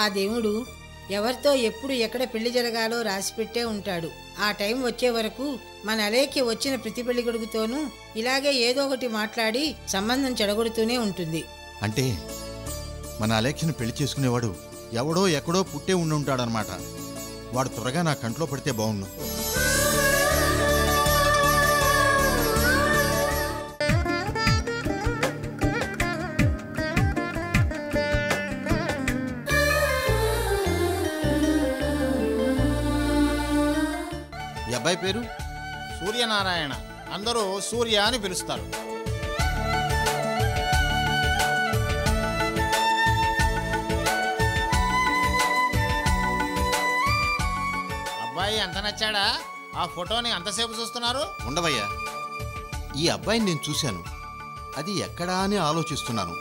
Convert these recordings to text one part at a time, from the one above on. ఆ దేవుడు ఎవరితో ఎప్పుడు ఎక్కడ పెళ్లి జరగాలో రాసిపెట్టే ఉంటాడు. ఆ టైం వచ్చే వరకు మన అలేకి వచ్చిన ప్రతి పెళ్లి కొడుకుతోనూ ఇలాగే ఏదో ఒకటి మాట్లాడి సంబంధం చెడగొడుతూనే ఉంటుంది. అంటే మన అలేకిని పెళ్లి చేసుకునేవాడు ఎవడో ఎక్కడో పుట్టే ఉండి ఉంటాడనమాట. వాడు త్వరగా నా కంట్లో పడితే బాగుండు. అబ్బాయి పేరు సూర్యనారాయణ, అందరూ సూర్య అని పిలుస్తారు. అబ్బాయి అంత నచ్చాడా? ఆ ఫోటోని అంతసేపు చూస్తున్నారు? ఉండవయ్యా, ఈ అబ్బాయిని నేను చూశాను, అది ఎక్కడా అని ఆలోచిస్తున్నాను.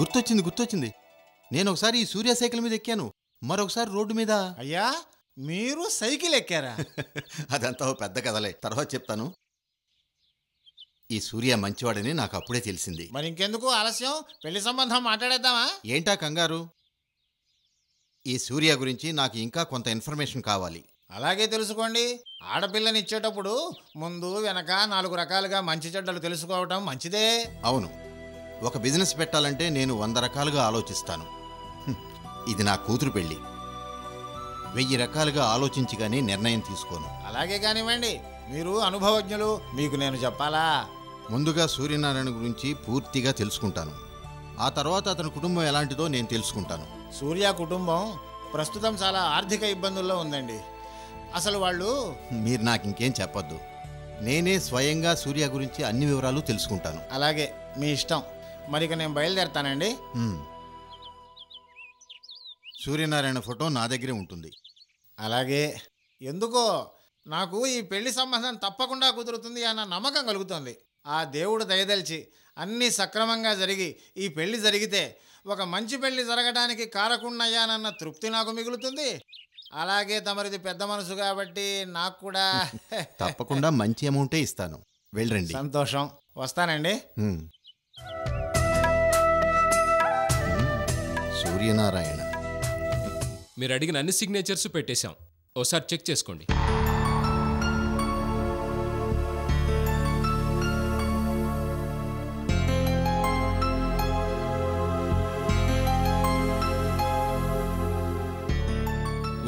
గుర్తొచ్చింది గుర్తొచ్చింది, నేను ఒకసారి ఈ సూర్య సైకిల్ మీద ఎక్కాను, మరొకసారి రోడ్డు మీద. అయ్యా, మీరు సైకిల్ ఎక్కారా? అదంతా పెద్ద కథలే, తర్వాత చెప్తాను. ఈ సూర్య మంచివాడని నాకు అప్పుడే తెలిసింది. మరి ఇంకెందుకు ఆలస్యం, పెళ్లి సంబంధం మాట్లాడేద్దామా? ఏంటా కంగారు, ఈ సూర్య గురించి నాకు ఇంకా కొంత ఇన్ఫర్మేషన్ కావాలి. అలాగే తెలుసుకోండి. ఆడపిల్లని ఇచ్చేటప్పుడు ముందు వెనక నాలుగు రకాలుగా మంచి చెడ్డలు తెలుసుకోవటం మంచిదే. అవును, ఒక బిజినెస్ పెట్టాలంటే నేను 100 రకాలుగా ఆలోచిస్తాను. ఇది నా కూతురు పెళ్ళి, 1000 రకాలుగా ఆలోచించి కానీ నిర్ణయం తీసుకోను. అలాగే కానివ్వండి, మీరు అనుభవజ్ఞులు, మీకు నేను చెప్పాలా? ముందుగా సూర్యనారాయణ గురించి పూర్తిగా తెలుసుకుంటాను, ఆ తర్వాత అతని కుటుంబం ఎలాంటిదో నేను తెలుసుకుంటాను. సూర్య కుటుంబం ప్రస్తుతం చాలా ఆర్థిక ఇబ్బందుల్లో ఉందండి. అసలు వాళ్ళు... మీరు నాకు ఇంకేం చెప్పద్దు, నేనే స్వయంగా సూర్య గురించి అన్ని వివరాలు తెలుసుకుంటాను. అలాగే, మీ ఇష్టం. మరిక నేను బయలుదేరతానండి. సూర్యనారాయణ ఫోటో నా దగ్గరే ఉంటుంది. అలాగే, ఎందుకో నాకు ఈ పెళ్లి సంబంధం తప్పకుండా కుదురుతుంది అన్న నమ్మకం కలుగుతుంది. ఆ దేవుడు దయదలిచి అన్నీ సక్రమంగా జరిగి ఈ పెళ్లి జరిగితే ఒక మంచి పెళ్లి జరగడానికి కారకుణ్ణయ్యానన్న తృప్తి నాకు మిగులుతుంది. అలాగే, తమరిది పెద్ద మనసు కాబట్టి నాకు కూడా తప్పకుండా మంచి అమౌంటే ఇస్తాను. వెళ్ళండి. సంతోషం, వస్తానండి. సూర్యనారాయణ, మీరు అడిగిన అన్ని సిగ్నేచర్స్ పెట్టేశాం, ఒకసారి చెక్ చేసుకోండి.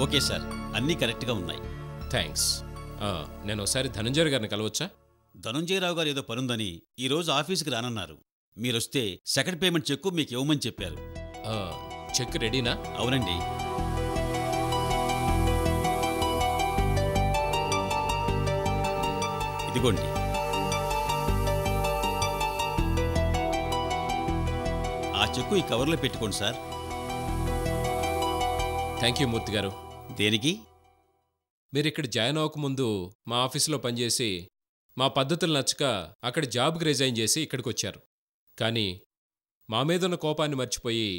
ఓకే సార్, అన్నీ కరెక్ట్గా ఉన్నాయి. థ్యాంక్స్. నేను ఒకసారి ధనుంజయ్ గారిని కలవచ్చా? ధనుంజయరావు గారు ఏదో పనుందని ఈరోజు ఆఫీస్కి రానన్నారు. మీరొస్తే సెకండ్ పేమెంట్ చెక్కు మీకు ఇవ్వమని చెప్పారు. చెక్ రెడీనా? అవునండి. ఇదిగోండి. ఆ చెక్కు ఈ కవర్లో పెట్టుకోండి సార్. థ్యాంక్ యూ మూర్తి గారు. దేనికి? మీరు ఇక్కడ జాయిన్ అవ్వకముందు మా ఆఫీసులో పనిచేసి మా పద్ధతులు నచ్చక అక్కడ జాబ్కి రిజైన్ చేసి ఇక్కడికి వచ్చారు. కానీ మా మీదున్న కోపాన్ని మర్చిపోయి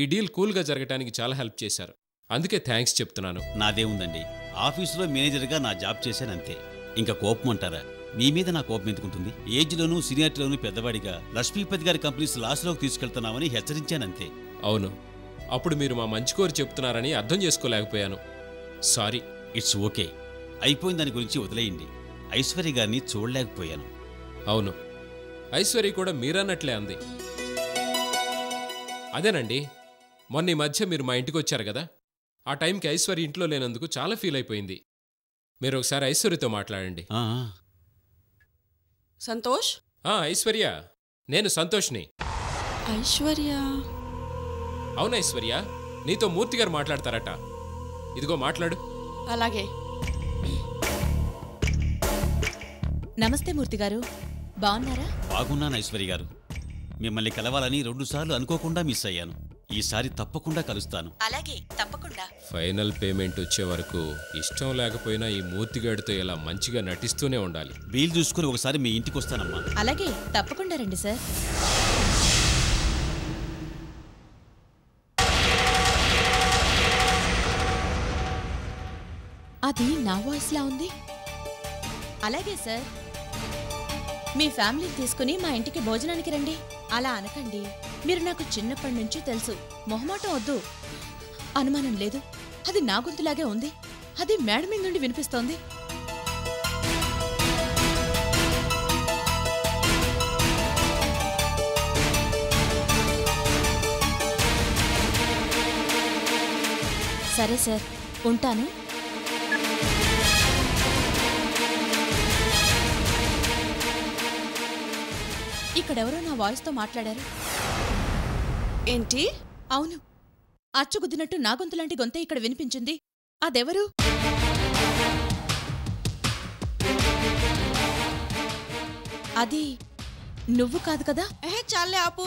ఈ డీల్ కూల్గా జరగడానికి చాలా హెల్ప్ చేశారు, అందుకే థ్యాంక్స్ చెప్తున్నాను. నాదేముందండి, ఆఫీసులో మేనేజర్గా నా జాబ్ చేశానంతే, ఇంకా కోపం అంటారా? మీ మీద నా కోపం ఎందుకుంటుంది? ఏజ్లోనూ సీనియారిటీలోనూ పెద్దవాడిగా లక్ష్మీపతి గారి కంపెనీస్ లాస్లోకి తీసుకెళ్తున్నామని హెచ్చరించానంతే. అవును, అప్పుడు మీరు మా మంచి కోరి చెప్తున్నారని అర్థం చేసుకోలేకపోయాను. సారీ. ఇట్స్ ఓకే, అయిపోయిన దాని గురించి వదిలేయండి. ఐశ్వర్య గారిని చూడలేకపోయాను. అవును, ఐశ్వర్య కూడా మీరన్నట్లే అంది. అదేనండి, మొన్న ఈ మధ్య మీరు మా ఇంటికి వచ్చారు కదా, ఆ టైంకి ఐశ్వర్య ఇంట్లో లేనందుకు చాలా ఫీల్ అయిపోయింది. మీరు ఒకసారి ఐశ్వర్యతో మాట్లాడండి. సంతోష్. ఐశ్వర్య, నేను సంతోష్ని. ఐశ్వర్య? అవును ఐశ్వర్య, నీతో మూర్తి గారు మాట్లాడతారట, ఇదిగో మాట్లాడు. అలాగే. నమస్తే మూర్తి గారు, బాగున్నారా? బాగున్నాను ఐశ్వర్య గారు, మిమ్మల్ని కలవాలని 2 సార్లు అనుకోకుండా మిస్ అయ్యాను, ఈసారి తప్పకుండా కలుస్తాను. అలాగే, తప్పకుండా. ఫైనల్ పేమెంట్ వచ్చే వరకు ఇష్టం లేకపోయినా ఈ మూర్తిగాడితో ఇలా మంచిగా నటిస్తూనే ఉండాలి. వీలు చూసుకుని ఒకసారి మీ ఇంటికి వస్తానమ్మా. అలాగే, తప్పకుండా రండి సార్. అది నా వాయిస్ లా ఉంది. అలాగే సార్, మీ ఫ్యామిలీని తీసుకొని మా ఇంటికి భోజనానికి రండి. అలా అనకండి, మీరు నాకు చిన్నప్పటి నుంచి తెలుసు. మొహమాటం వద్దు, అనుమానం లేదు. అది నా గొంతులాగే ఉంది, అది మేడ మీద నుండి వినిపిస్తోంది. సరే సార్, ఉంటాను. ఇక్కడెవరో నా వాయిస్తో మాట్లాడారు. ఏంటి? అవును, అచ్చుగుద్దినట్టు నా గొంతులాంటి గొంతే ఇక్కడ వినిపించింది. అదెవరు? అది నువ్వు కాదు కదా? చాలే ఆపు.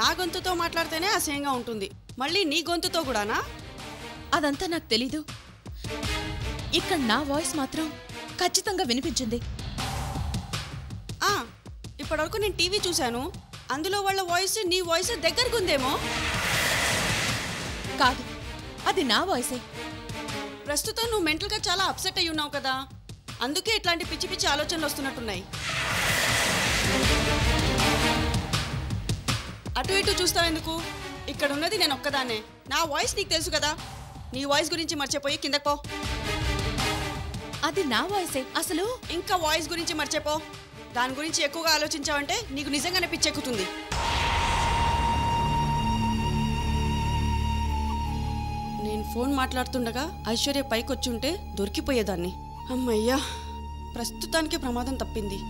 నా గొంతుతో మాట్లాడితేనే అసహ్యంగా ఉంటుంది, మళ్ళీ నీ గొంతుతో కూడానా? అదంతా నాకు తెలీదు. ఇక్కడ నా వాయిస్ మాత్రం ఖచ్చితంగా వినిపించింది. ఇప్పటివరకు నేను టీవీ చూశాను, అందులో వాళ్ళ వాయిస్ నీ వాయిస్ దగ్గరకుందేమో. కాదు, అది నా వాయిసే. ప్రస్తుతం నువ్వు మెంటల్గా చాలా అప్సెట్ అయి ఉన్నావు కదా, అందుకే ఇట్లాంటి పిచ్చి పిచ్చి ఆలోచనలు వస్తున్నట్టున్నాయి. అటు ఇటు చూస్తావు ఎందుకు? ఇక్కడ ఉన్నది నేను ఒక్కదాన్నే. నా వాయిస్ నీకు తెలుసు కదా, నీ వాయిస్ గురించి మర్చిపోయి కిందకు పో. అది నా వాయిసే. అసలు ఇంకా వాయిస్ గురించి మర్చిపో, దాని గురించి ఎక్కువగా ఆలోచించావంటే నీకు నిజంగానే పిచ్చెక్కుతుంది. నేను ఫోన్ మాట్లాడుతుండగా ఐశ్వర్య పైకొచ్చుంటే దొరికిపోయేదాన్ని. అమ్మయ్యా, ప్రస్తుతానికి ప్రమాదం తప్పింది.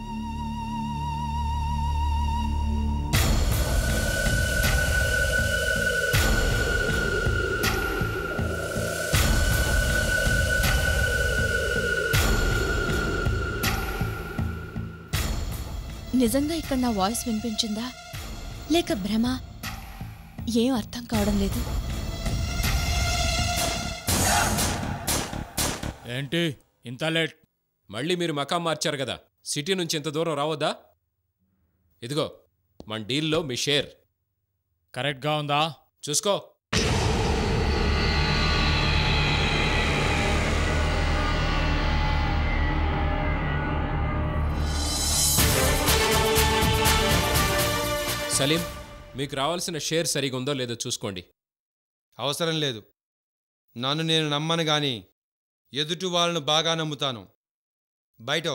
నిజంగా ఇక్కడ నా వాయిస్ వినిపించిందా లేక భ్రమ? ఏం అర్థం కావడం లేదు. ఏంటి ఇంత లేట్? మళ్ళీ మీరు మకాం మార్చారు కదా, సిటీ నుంచి ఇంత దూరం రావద్దా? ఇదిగో మన డీల్లో మీ షేర్. కరెక్ట్గా ఉందా చూసుకో. సలీం, మీకు రావాల్సిన షేర్ సరిగా ఉందో లేదో చూసుకోండి. అవసరం లేదు, నన్ను నేను నమ్మను కానీ ఎదుటి వాళ్ళను బాగా నమ్ముతాను. బయట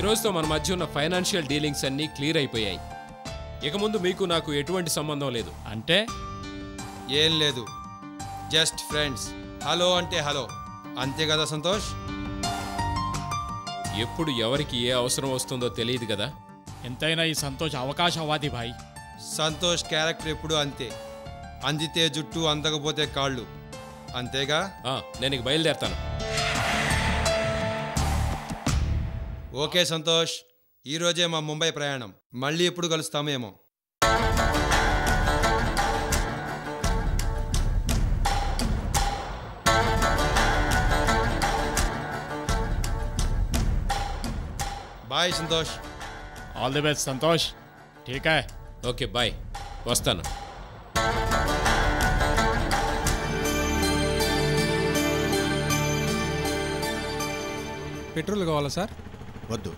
ఈరోజుతో మన మధ్య ఉన్న ఫైనాన్షియల్ డీలింగ్స్ అన్నీ క్లియర్ అయిపోయాయి. ఇక ముందు మీకు నాకు ఎటువంటి సంబంధం లేదు. అంటే ఏం లేదు, జస్ట్ ఫ్రెండ్స్. హలో అంటే హలో, అంతే కదా సంతోష్. ఎప్పుడు ఎవరికి ఏ అవసరం వస్తుందో తెలియదు కదా. ఎంతైనా ఈ సంతోష్ అవకాశవాది భాయ్. సంతోష్ క్యారెక్టర్ ఎప్పుడు అంతే, అందితే జుట్టు, అందకపోతే కాళ్ళు, అంతేగా. నేను బయలుదేరుతాను. ఓకే సంతోష్, ఈరోజే మా ముంబై ప్రయాణం. మళ్ళీ ఎప్పుడు కలుస్తామేమో. Bye Santosh. All the best Santosh. ఠీక్ హై, ఓకే బాయ్, వస్తాను. పెట్రోల్ కావాలా సార్? వద్దు,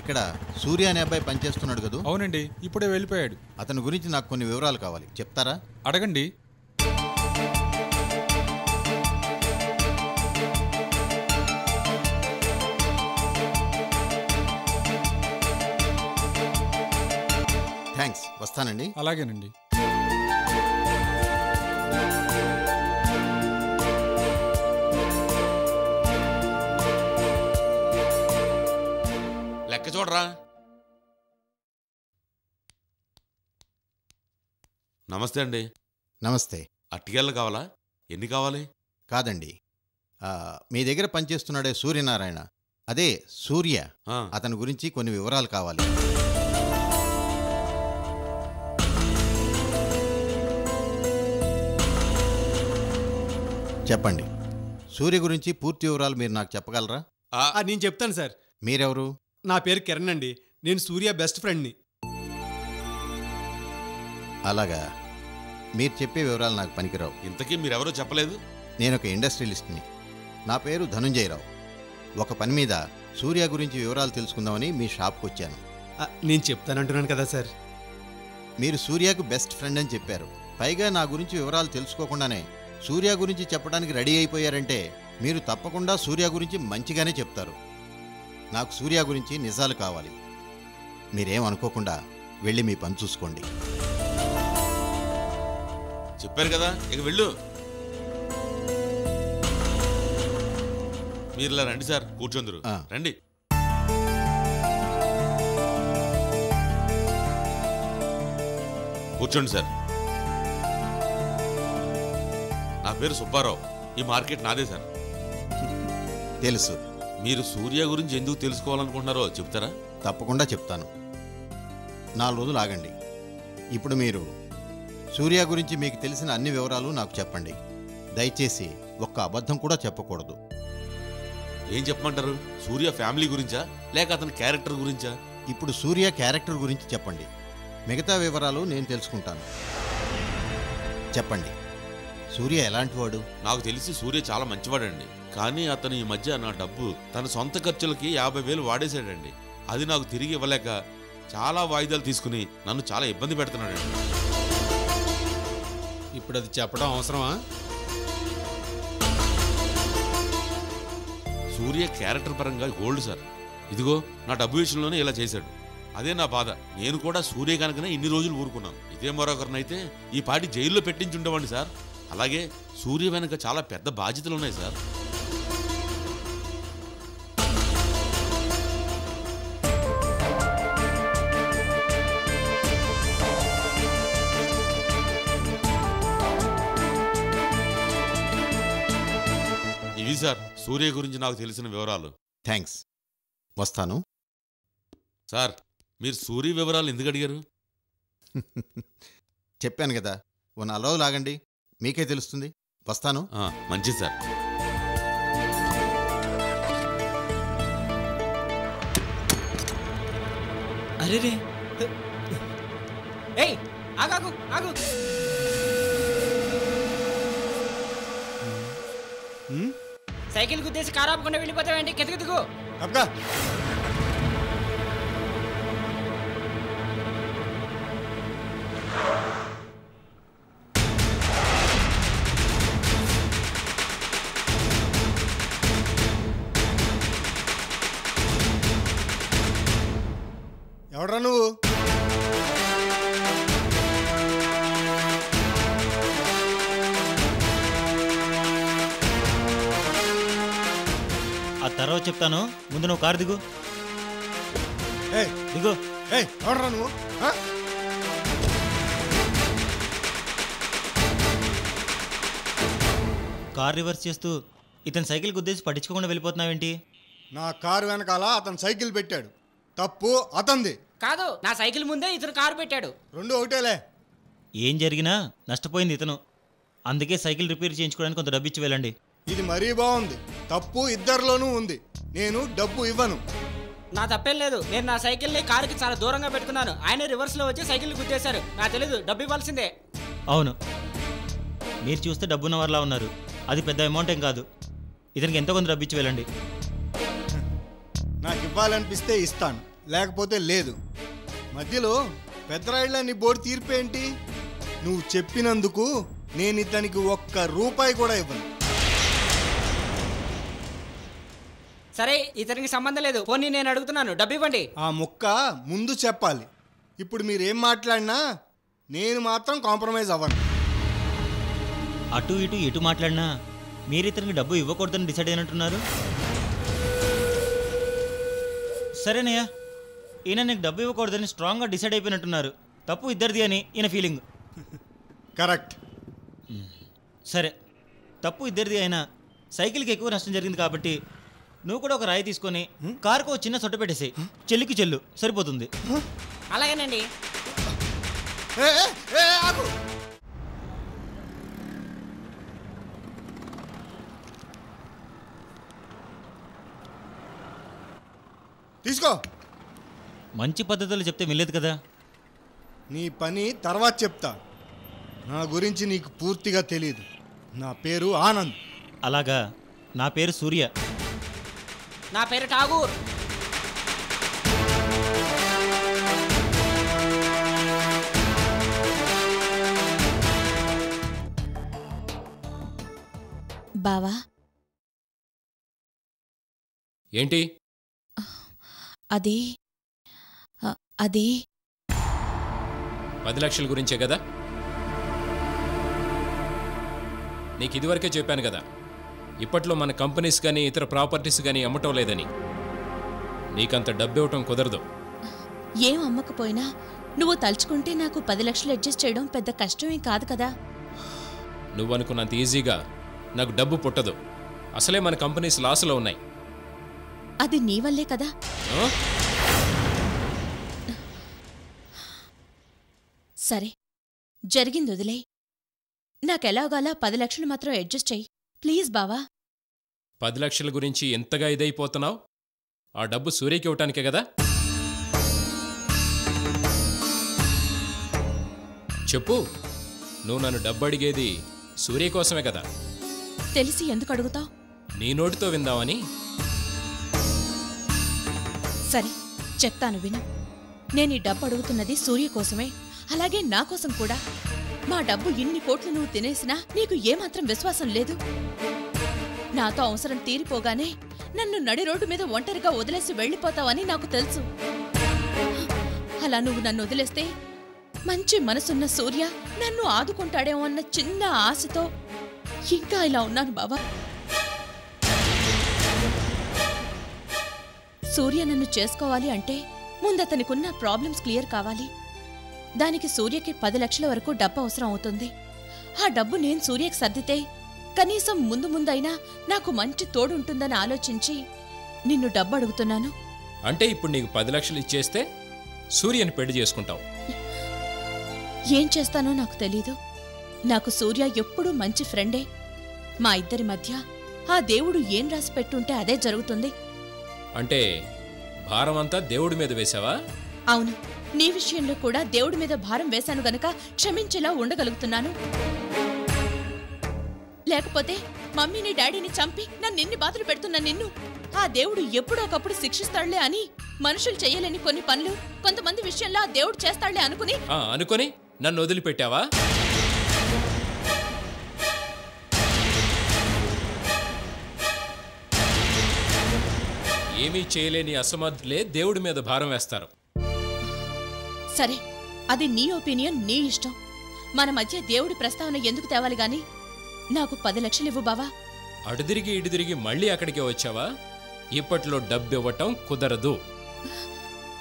ఇక్కడ సూర్య అనే అబ్బాయి పనిచేస్తున్నాడు కదా. అవునండి, ఇప్పుడే వెళ్ళిపోయాడు. అతని గురించి నాకు కొన్ని వివరాలు కావాలి, చెప్తారా? అడగండి. థ్యాంక్స్, వస్తానండి. అలాగేనండి. లెక్క చూడరా. నమస్తే అండి. నమస్తే. అట్టికేళ్ళు కావాలా? ఎన్ని కావాలి? కాదండి, మీ దగ్గర పనిచేస్తున్నాడే సూర్యనారాయణ, అదే సూర్య, అతని గురించి కొన్ని వివరాలు కావాలి. చెప్పండి. సూర్య గురించి పూర్తి వివరాలు మీరు నాకు చెప్పగలరా? నేను చెప్తాను సార్. మీరెవరు? నా పేరు కిరణ్ అండి, నేను సూర్య బెస్ట్ ఫ్రెండ్ని. అలాగా, మీరు చెప్పే వివరాలు నాకు పనికిరావు. ఇంతకీ మీరు ఎవరో చెప్పలేదు. నేను ఒక ఇండస్ట్రియలిస్ట్ని. నా పేరు ధనుంజయ రావు. ఒక పని మీద సూర్య గురించి వివరాలు తెలుసుకుందామని మీ షాప్కి వచ్చాను. నేను చెప్తానంటున్నాను కదా సార్. మీరు సూర్యకు బెస్ట్ ఫ్రెండ్ అని చెప్పారు. పైగా నా గురించి వివరాలు తెలుసుకోకుండానే సూర్య గురించి చెప్పడానికి రెడీ అయిపోయారంటే మీరు తప్పకుండా సూర్య గురించి మంచిగానే చెప్తారు. నాకు సూర్య గురించి నిజాలు కావాలి. మీరేం అనుకోకుండా వెళ్ళి మీ పని చూసుకోండి. చెప్పారు కదా, ఇక వెళ్ళు. మీరు ఇలా రండి సార్, కూర్చోందరు రండి. కూర్చోండి సార్. నా పేరు సుబ్బారావు. ఈ మార్కెట్ నాదే సార్. తెలుసు. మీరు సూర్య గురించి ఎందుకు తెలుసుకోవాలనుకుంటున్నారో చెప్తారా? తప్పకుండా చెప్తాను. 4 రోజులు ఆగండి. ఇప్పుడు మీరు సూర్య గురించి మీకు తెలిసిన అన్ని వివరాలు నాకు చెప్పండి. దయచేసి ఒక్క అబద్ధం కూడా చెప్పకూడదు. ఏం చెప్పమంటారు? సూర్య ఫ్యామిలీ గురించా లేక అతని క్యారెక్టర్ గురించా? ఇప్పుడు సూర్య క్యారెక్టర్ గురించి చెప్పండి, మిగతా వివరాలు నేను తెలుసుకుంటాను. చెప్పండి, సూర్య ఎలాంటి వాడు? నాకు తెలిసి సూర్య చాలా మంచివాడండి. కానీ అతను ఈ మధ్య నా డబ్బు తన సొంత ఖర్చులకి 50,000 వాడేశాడండి. అది నాకు తిరిగి ఇవ్వలేక చాలా వాయిదాలు తీసుకుని నన్ను చాలా ఇబ్బంది పెడుతున్నాడండి. ఇప్పుడు అది చెప్పడం అవసరమా? సూర్య క్యారెక్టర్ పరంగా గోల్డ్ సార్. ఇదిగో నా డబ్బు విషయంలోనే ఇలా చేశాడు. అదే నా బాధ. నేను కూడా సూర్య కనుకనే ఇన్ని రోజులు ఊరుకున్నాను. ఇదే మరొకరినైతే ఈ పాటి జైల్లో పెట్టించి ఉండేవాడిని సార్. అలాగే సూర్య వెనుక చాలా పెద్ద బాధ్యతలు ఉన్నాయి సార్. ఇవి సార్ సూర్య గురించి నాకు తెలిసిన వివరాలు. థ్యాంక్స్, వస్తాను. సార్, మీరు సూర్య వివరాలు ఎందుకు అడిగారు? చెప్పాను కదా, 4 రోజులు ఆగండి, మీకే తెలుస్తుంది. వస్తాను. మంచిది సార్. అరే రే, ఏయ్ ఆగు ఆగు. సైకిల్ గుద్దేసి కారు ఆపకుండా వెళ్ళిపోతావండి. కెతుకుతుకు అబ్బా. ఎవడ్రా నువ్వు? ఆ తర్వాత చెప్తాను, ముందు నువ్వు కారు దిగు. దిగు. ఎవడ్రా నువ్వు? కారు రివర్స్ చేస్తూ ఇతని సైకిల్ గుద్దేసి పట్టించుకోకుండా వెళ్ళిపోతున్నావేంటి? నా కారు వెనకాల అతను సైకిల్ పెట్టాడు. తప్పు అతంది కాదు, నా సైకిల్ ముందే ఇతను కారు పెట్టాడు. 2 ఒకటేలే. ఏం జరిగినా నష్టపోయింది ఇతను. అందుకే సైకిల్ రిపేర్ చేయించుకోవడానికి కొంత డబ్బు ఇచ్చి వెళ్ళండి. ఇది మరీ బాగుంది. తప్పు ఇద్దరిలోనూ ఉంది. నేను డబ్బు ఇవ్వను. నా తప్పేం లేదు. నేను నా సైకిల్ని కారుకి చాలా దూరంగా పెట్టుకున్నాను. ఆయన రివర్స్లో వచ్చి సైకిల్ గుద్దేశారు. నాకు తెలీదు, డబ్బు ఇవ్వాల్సిందే. అవును, మీరు చూస్తే డబ్బున్న వారిలా ఉన్నారు. అది పెద్ద అమౌంట్ ఏం కాదు. ఇతనికి ఎంతో కొంత డబ్బు ఇచ్చి వెళ్ళండి. నాకు ఇవ్వాలనిపిస్తే ఇస్తాను, లేకపోతే లేదు. మధ్యలో పెద్దరాయిళ్ళ నీ బోర్డు తీర్పు ఏంటి? నువ్వు చెప్పినందుకు నేను ఇతనికి ఒక్క రూపాయి కూడా ఇవ్వను. సరే, ఇతనికి సంబంధం లేదు. పోనీ నేను అడుగుతున్నాను, డబ్బు ఇవ్వండి. ఆ ముక్క ముందు చెప్పాలి. ఇప్పుడు మీరేం మాట్లాడినా నేను మాత్రం కాంప్రమైజ్ అవ్వను. అటు ఇటు ఎటు మాట్లాడినా మీరు ఇతనికి డబ్బు ఇవ్వకూడదని డిసైడ్ అయినట్టున్నారు. సరేనయ్యా, ఈయన నీకు డబ్బు ఇవ్వకూడదని స్ట్రాంగ్గా డిసైడ్ అయిపోయినట్టున్నారు. తప్పు ఇద్దరిది అని ఈయన ఫీలింగ్. కరెక్ట్. సరే, తప్పు ఇద్దరిది అయినా సైకిల్కి ఎక్కువ నష్టం జరిగింది కాబట్టి నువ్వు కూడా ఒక రాయి తీసుకొని కారుకు ఒక చిన్న సొట్ట పెట్టేసి చెల్లికి చెల్లు, సరిపోతుంది. అలాగేనండి. తీసుకో. మంచి పద్ధతులు చెప్తే వెళ్ళలేదు కదా. నీ పని తర్వాత చెప్తా. నా గురించి నీకు పూర్తిగా తెలియదు నా పేరు ఆనంద్ అలాగా నా పేరు సూర్య నా పేరు ఠాగూర్ బావా ఏంటి అది అది 10 లక్షల గురించే కదా నీకు ఇదివరకే చెప్పాను కదా ఇప్పట్లో మన కంపెనీస్ గాని ఇతర ప్రాపర్టీస్ గాని అమ్మటం లేదని నీకంత డబ్బు ఇవ్వడం కుదరదు ఏం అమ్మకపోయినా నువ్వు తల్చుకుంటే నాకు 10 లక్షలు అడ్జస్ట్ చేయడం పెద్ద కష్టమే కాదు కదా నువ్వు అనుకున్నంత ఈజీగా నాకు డబ్బు పుట్టదు అసలే మన కంపెనీస్ లాస్ లో ఉన్నాయి అది నీ వల్లే కదా సరే జరిగింది వదిలే నాకెలాగోలా 10 లక్షలు మాత్రం అడ్జస్ట్ చేయి ప్లీజ్ బావా 10 లక్షల గురించి ఎంతగా ఇదైపోతున్నావు ఆ డబ్బు సూర్యకి ఇవ్వడానికే కదా చెప్పు నువ్వు నన్ను డబ్బు అడిగేది సూర్య కోసమే కదా తెలిసి ఎందుకు అడుగుతావు నీ నోటితో విందామని సరే చెప్తాను విను నేను ఈ డబ్బు అడుగుతున్నది సూర్య కోసమే అలాగే నా కోసం కూడా మా డబ్బు ఇన్ని కోట్లు నువ్వు తినేసినా నీకు ఏమాత్రం విశ్వాసం లేదు నాతో అవసరం తీరిపోగానే నన్ను నడి రోడ్డు మీద ఒంటరిగా వదిలేసి వెళ్ళిపోతావని నాకు తెలుసు అలా నువ్వు నన్ను వదిలేస్తే మంచి మనసున్న సూర్య నన్ను ఆదుకుంటాడేమో అన్న చిన్న ఆశతో ఇంకా ఇలా ఉన్నాను బావా సూర్య నన్ను చేసుకోవాలి అంటే ముందు అతనికున్న ప్రాబ్లమ్స్ క్లియర్ కావాలి దానికి సూర్యకి 10 లక్షల వరకు డబ్బు అవసరం అవుతుంది ఆ డబ్బు నేను సూర్యకి సర్దితే కనీసం ముందు ముందైనా నాకు మంచి తోడు ఉంటుందని ఆలోచించి నిన్ను డబ్బు అడుగుతున్నాను అంటే ఇప్పుడు నీకు 10 లక్షలు ఇచ్చేస్తే సూర్యని పెళ్లి చేసుకుంటావు ఏం చేస్తానో నాకు తెలీదు నాకు సూర్య ఎప్పుడూ మంచి ఫ్రెండే మా ఇద్దరి మధ్య ఆ దేవుడు ఏం రాసి పెట్టుంటే అదే జరుగుతుంది అంటే భారమంతా దేవుడి మీద వేసావా అవును నీ విషయంలో కూడా దేవుడి మీద భారం వేశాను గనక క్షమించేలా ఉండగలుగుతున్నాను లేకపోతే మమ్మీని డాడీని చంపి నన్ను ఎన్ని బాధలు పెడుతున్నా నిన్ను ఆ దేవుడు ఎప్పుడోకప్పుడు శిక్షిస్తాడులే అని మనుషులు చేయలేని కొన్ని పనులు కొంతమంది విషయంలో ఆ దేవుడు చేస్తాడులే అనుకుని నన్ను వదిలిపెట్టావా ఏమీ చేయలేని అసమర్థులే దేవుడి మీద భారం వేస్తారు సరే అది నీ ఒపీనియన్ నీ ఇష్టం మన మధ్య దేవుడి ప్రస్తావన ఎందుకు తేవాలి గాని నాకు 10 లక్షలు ఇవ్వు బావా అడుదిరిగి ఇడుదిరిగి మళ్ళీ అక్కడికే వచ్చావా ఇప్పట్లో డబ్బు ఇవ్వటం కుదరదు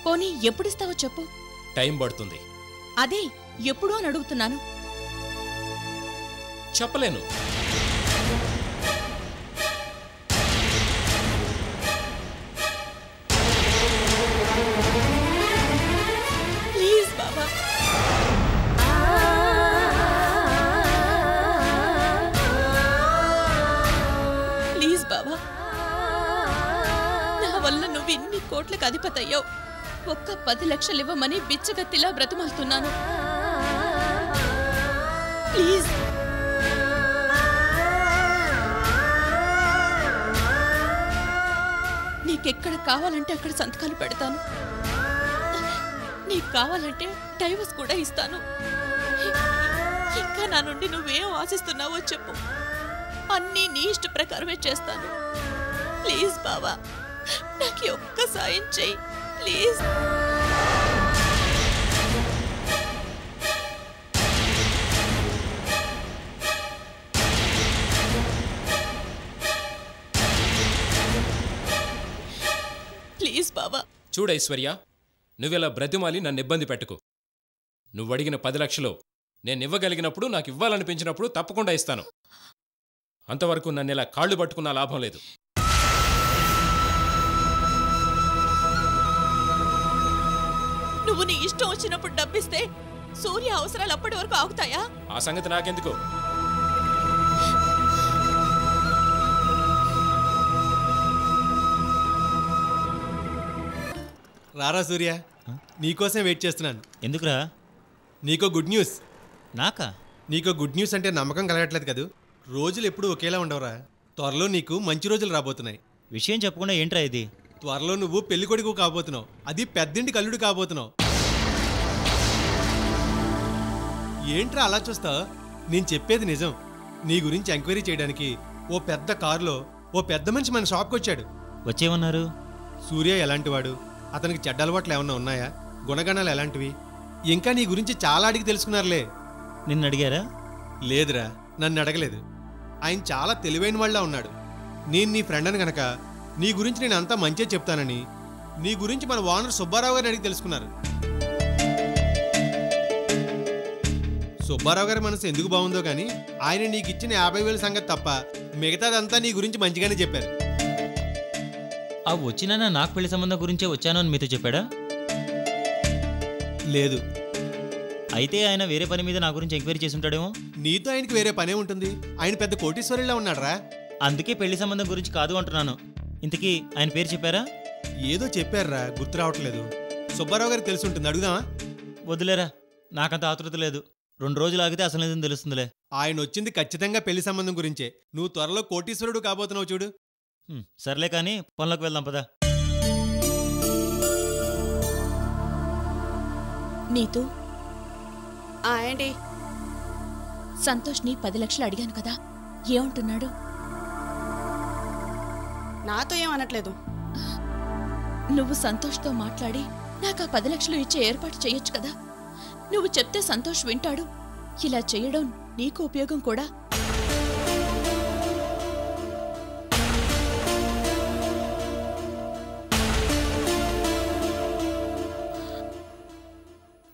పోనీ ఎప్పుడిస్తావో చెప్పు టైం పడుతుంది అదే ఎప్పుడో అని అడుగుతున్నాను చెప్పలేను కోట్లకు అధిపతయ్యో ఒక్క 10 లక్షలు ఇవ్వమని బిచ్చగత్తిలా బ్రతిమాలుతున్నాను ప్లీజ్ నీకెక్కడ కావాలంటే అక్కడ సంతకాలు పెడతాను నీకు కావాలంటే డైవర్స్ కూడా ఇస్తాను ఇంకా నా నుండి నువ్వేం ఆశిస్తున్నావో చెప్పు అన్నీ నీ ఇష్ట ప్రకారమే చేస్తాను ప్లీజ్ బావా నాకు ఒక్క సాయం చేయి ప్లీజ్ ప్లీజ్ బాబా చూడు ఐశ్వర్య నువ్వెలా బ్రతిమాలి నన్ను ఇబ్బంది పెట్టకు నువ్వు అడిగిన 10 లక్షలు నేను ఇవ్వగలిగినప్పుడు నాకు ఇవ్వాలనిపించినప్పుడు తప్పకుండా ఇస్తాను అంతవరకు నన్ను ఇలా కాళ్ళు పట్టుకున్నా లాభం లేదు నువ్వు నీ ఇష్టం వచ్చినప్పుడు డబ్బిస్తే సూర్య అవసరాలు అప్పటి వరకు ఆగుతాయా ఆ సంగతి నాకెందుకు రారా సూర్య నీకోసం వెయిట్ చేస్తున్నాను ఎందుకురా నీకో గుడ్ న్యూస్ నాకా नीको गुड न्यूज़ अंटे नम्मकं कलगट्लेदु कदू रोजुलु एप्पुडू ओकेला उंडवरा त्वरलो नीकु मंची रोजुलु राबोतुन्नायि विषयं चेप्पुकुना एंट्रा इदी त्वरलो नुव्वु पेल्लि कोडुकु काबोतुन्नावु अदि पेद्दिंटि कल्लुडु काबोतुन्नावु ఏంట్రా అలా చూస్తా నేను చెప్పేది నిజం నీ గురించి ఎంక్వైరీ చేయడానికి ఓ పెద్ద కారులో ఓ పెద్ద మనిషి మన షాప్ కి వచ్చాడు వచ్చేమన్నారు సూర్య ఎలాంటివాడు అతనికి చెడ్డ అలవాట్లు ఏమన్నా ఉన్నాయా గుణగణాలు ఎలాంటివి ఇంకా నీ గురించి చాలా అడిగి తెలుసుకున్నారులే నిన్ను అడిగారా లేదురా నన్ను అడగలేదు ఆయన చాలా తెలివైన వాళ్ళ ఉన్నాడు నేను నీ ఫ్రెండ్ అని గనక నీ గురించి నేను అంతా మంచిగా చెప్తానని నీ గురించి మన ఓనర్ సుబ్బారావు గారు అడిగి తెలుసుకున్నారు సుబ్బారావు గారి మనసు ఎందుకు బాగుందో కానీ ఆయన నీకు ఇచ్చిన 50,000 సంగతి తప్ప మిగతాదంతా నీ గురించి మంచిగానే చెప్పారు ఆ వచ్చినా నాకు పెళ్లి సంబంధం గురించే వచ్చాను అని మీతో చెప్పాడా లేదు అయితే ఆయన వేరే పని మీద నా గురించి ఎంక్వైరీ చేసి ఉంటాడేమో నీతో ఆయనకి వేరే పనే ఉంటుంది ఆయన పెద్ద కోటీశ్వరుడిలా ఉన్నాడురా అందుకే పెళ్లి సంబంధం గురించి కాదు అంటున్నాను ఇంతకీ ఆయన పేరు చెప్పారా ఏదో చెప్పారురా గుర్తు రావట్లేదు సుబ్బారావు గారికి తెలుసు ఉంటుంది అడుగుదామా వదిలేరా నాకంత ఆత్రుత లేదు రెండు రోజులు ఆగితే అసలు ఏదో తెలుస్తుందిలే ఆయన వచ్చింది ఖచ్చితంగా పెళ్లి సంబంధం గురించే నువ్వు త్వరలో కోటీశ్వరుడు కాబోతున్నావు చూడు సర్లే కానీ పనులకు వెళ్దాం పద నీతూ ఆంటీ సంతోష్ని 10 లక్షలు అడిగాను కదా ఏమంటున్నాడు నాతో ఏమనట్లేదు నువ్వు సంతోష్తో మాట్లాడి నాకు ఆ 10 లక్షలు ఇచ్చే ఏర్పాటు చేయొచ్చు కదా నువ్వు చెప్తే సంతోష్ వింటాడు ఇలా చేయడం నీకు ఉపయోగం కూడా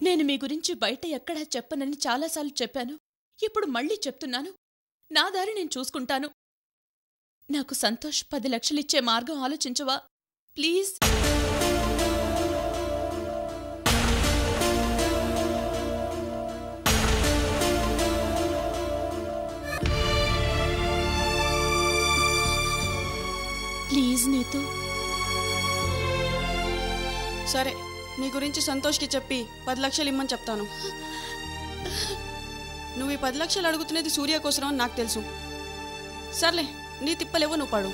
నేను మీ గురించి బయట ఎక్కడా చెప్పనని చాలాసార్లు చెప్పాను ఇప్పుడు మళ్ళీ చెప్తున్నాను నా దారి నేను చూసుకుంటాను నాకు సంతోష్ 10 లక్షలు ఇచ్చే మార్గం ఆలోచించవా ప్లీజ్ ప్లీజ్ నీతూ సరే నీ గురించి సంతోష్కి చెప్పి 10 లక్షలు ఇమ్మని చెప్తాను నువ్వు ఈ 10 లక్షలు అడుగుతున్నది సూర్య కోసం అని నాకు తెలుసు సర్లే నీ తిప్పలేవో నువ్వు పాడు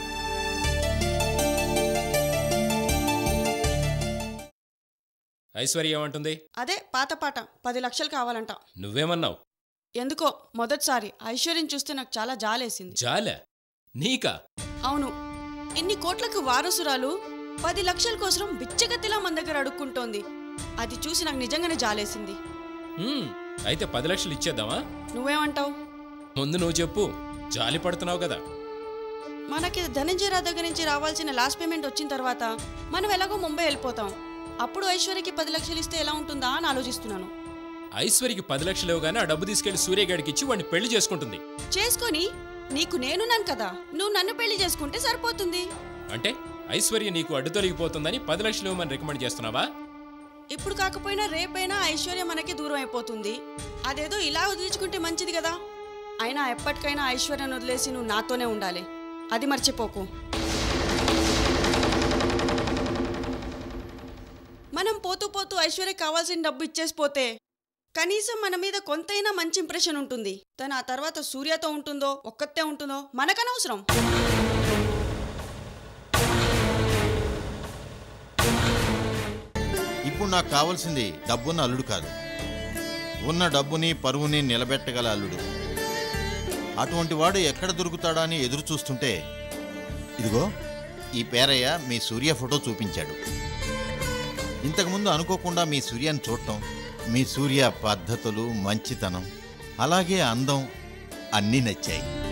ఐశ్వర్య ఏమంటుంది అదే పాత పాట 10 లక్షలు కావాలంట నువ్వేమన్నావు ఎందుకో మొదటిసారి ఐశ్వర్యం చూస్తే నాకు చాలా జాలేసింది జాలే నీకా అవును ఇన్ని కోట్లకు వారసురాలు 10 లక్షల కోసం బిచ్చగతిలా మన దగ్గర అడుక్కుంటోంది అది చూసి నాకు నిజంగానే జాలేసింది అయితే 10 లక్షలు ఇచ్చేద్దామా నువ్వేమంటావు ముందు నువ్వు చెప్పు జాలి పడుతున్నావు కదా మనకి ధనంజయ రావు దగ్గర నుంచి రావాల్సిన లాస్ట్ పేమెంట్ వచ్చిన తర్వాత మనం ఎలాగో ముంబై వెళ్ళిపోతాం అప్పుడు ఐశ్వర్యకి 10 లక్షలు ఇస్తే ఎలా ఉంటుందా అని ఆలోచిస్తున్నాను ఐశ్వర్యకి 10 లక్షలు ఇవ్వగానే ఆ డబ్బు తీసుకెళ్లి సూర్యగాడికి ఇచ్చి వాడిని పెళ్లి చేసుకుంటుంది చేసుకొని నీకు నేనున్నాను కదా నువ్వు నన్ను పెళ్లి చేసుకుంటే సరిపోతుంది అంటే ఐశ్వర్య నీకు అడ్డు తొలగిపోతుందని 10 లక్షలు ఇవ్వమని రికమెండ్ చేస్తున్నావా ఇప్పుడు కాకపోయినా రేపైనా ఐశ్వర్య మనకి దూరం అయిపోతుంది అదేదో ఇలా వదిలించుకుంటే మంచిది కదా అయినా ఎప్పటికైనా ఐశ్వర్యను వదిలేసి నువ్వు నాతోనే ఉండాలి అది మర్చిపోకు మనం పోతూ పోతూ ఐశ్వర్య కావాల్సిన డబ్బు ఇచ్చేసిపోతే కనీసం మన మీద కొంతైనా మంచి ఇంప్రెషన్ ఉంటుంది తను ఆ తర్వాత సూర్యతో ఉంటుందో ఒక్కతే ఉంటుందో మనకనవసరం ఇప్పుడు నాకు కావాల్సింది డబ్బున్న అల్లుడు కాదు ఉన్న డబ్బుని పరువుని నిలబెట్టగల అల్లుడు అటువంటి వాడు ఎక్కడ దొరుకుతాడా అని ఎదురు చూస్తుంటే ఇదిగో ఈ పేరయ్య మీ సూర్య ఫోటో చూపించాడు ఇంతకుముందు అనుకోకుండా మీ సూర్యని చూడటం మీ సూర్య పద్ధతులు మంచితనం అలాగే అందం అన్నీ నచ్చాయి